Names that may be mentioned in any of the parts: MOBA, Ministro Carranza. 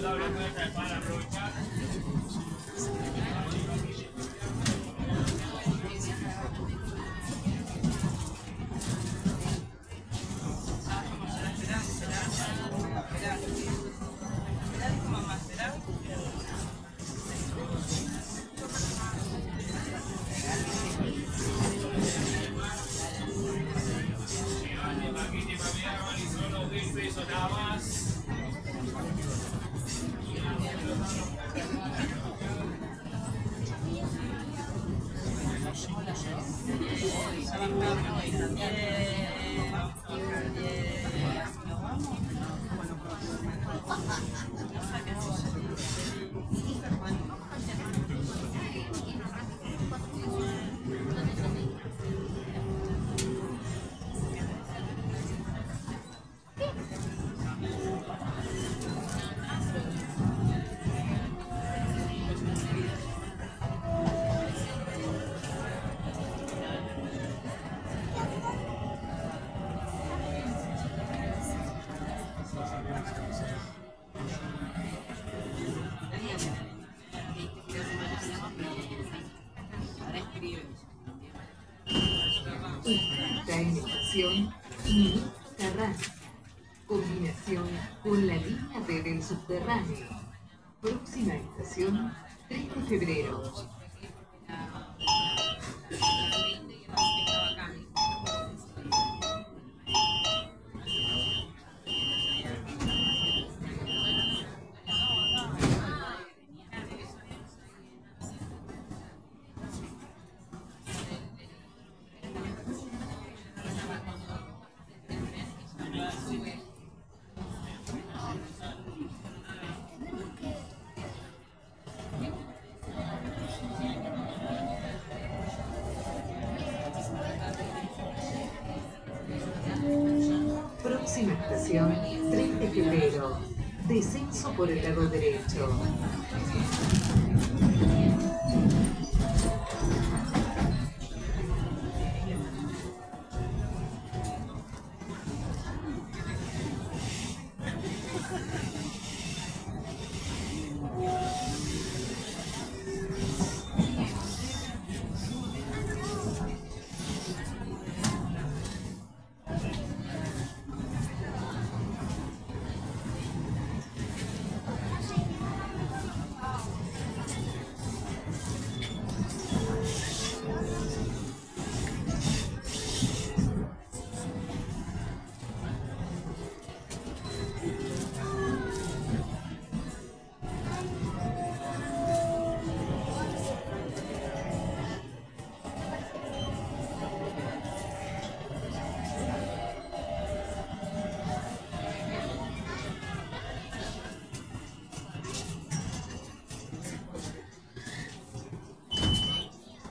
Ministro Carranza, combinación con la línea B del subterráneo. Próxima estación, 3 de febrero. Próxima estación, 3 de febrero. Descenso por el lado derecho.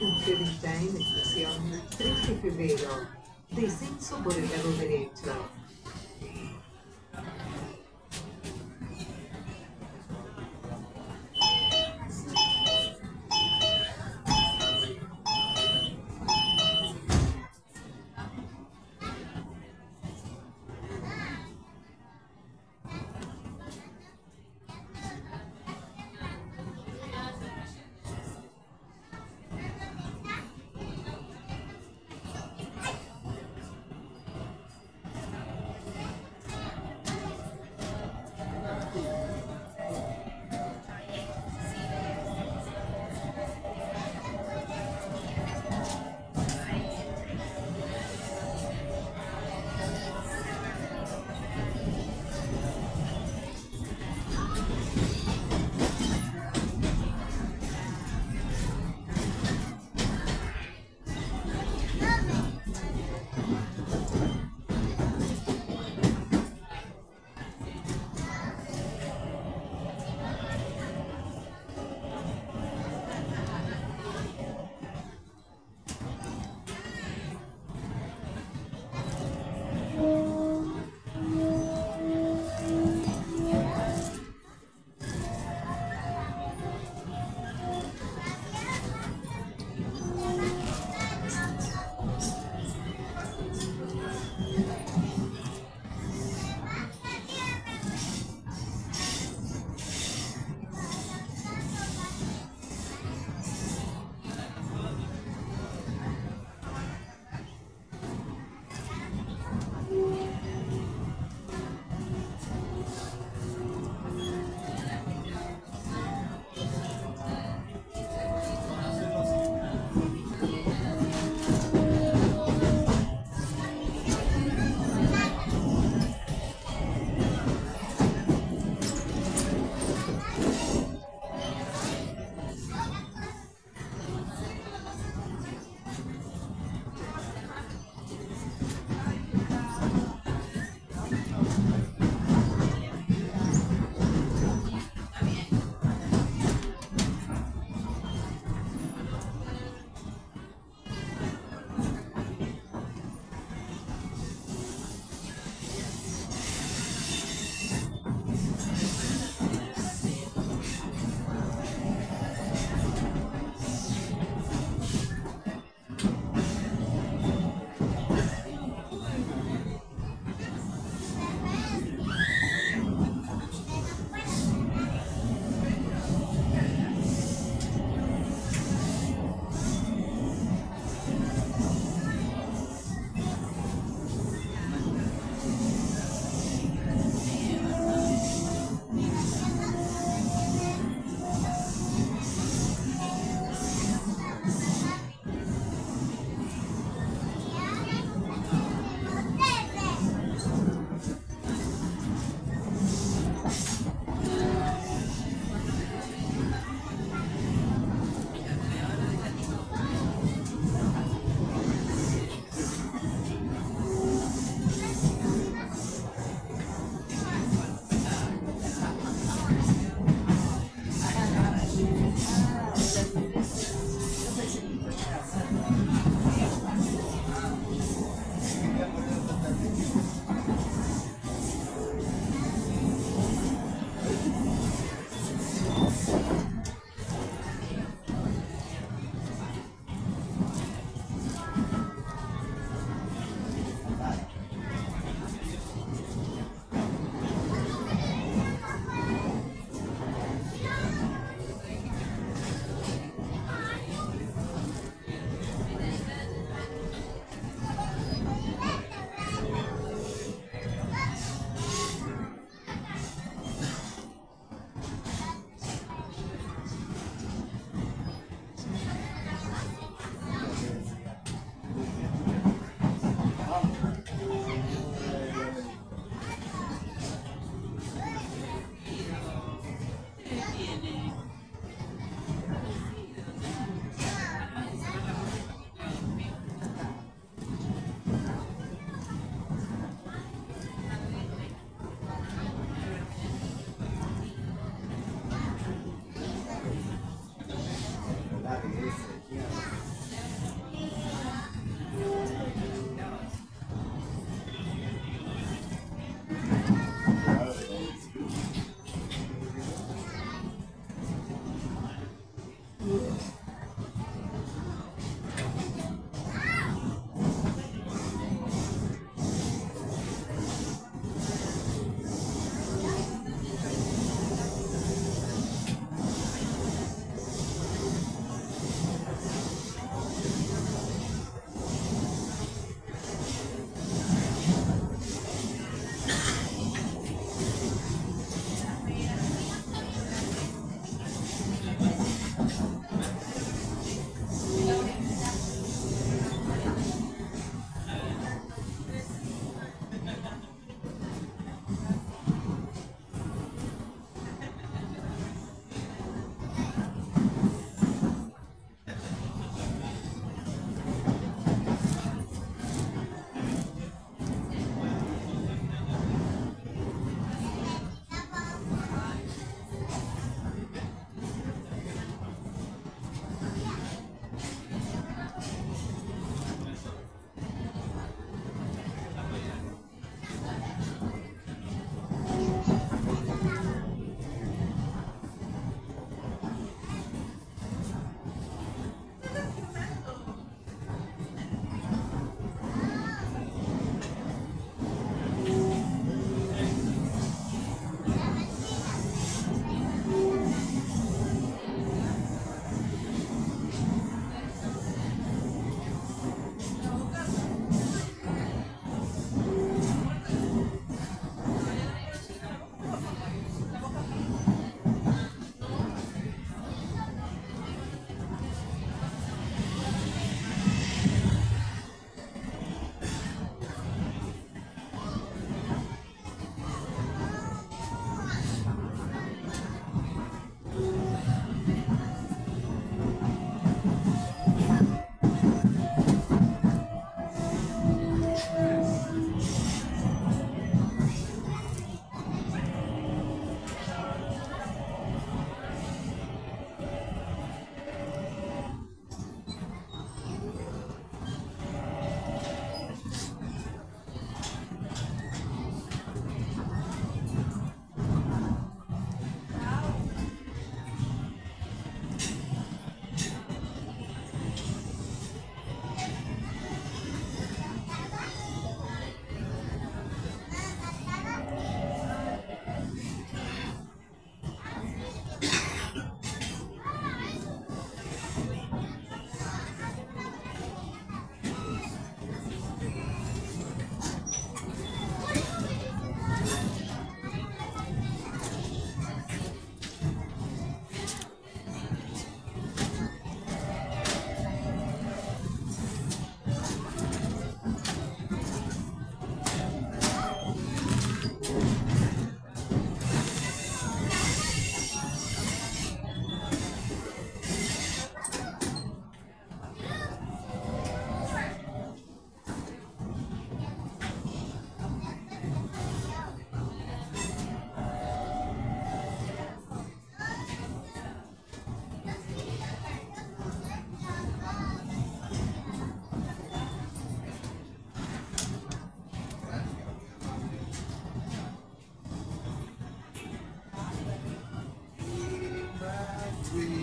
Usted está en la estación 3 de febrero, descenso por el lado derecho.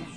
We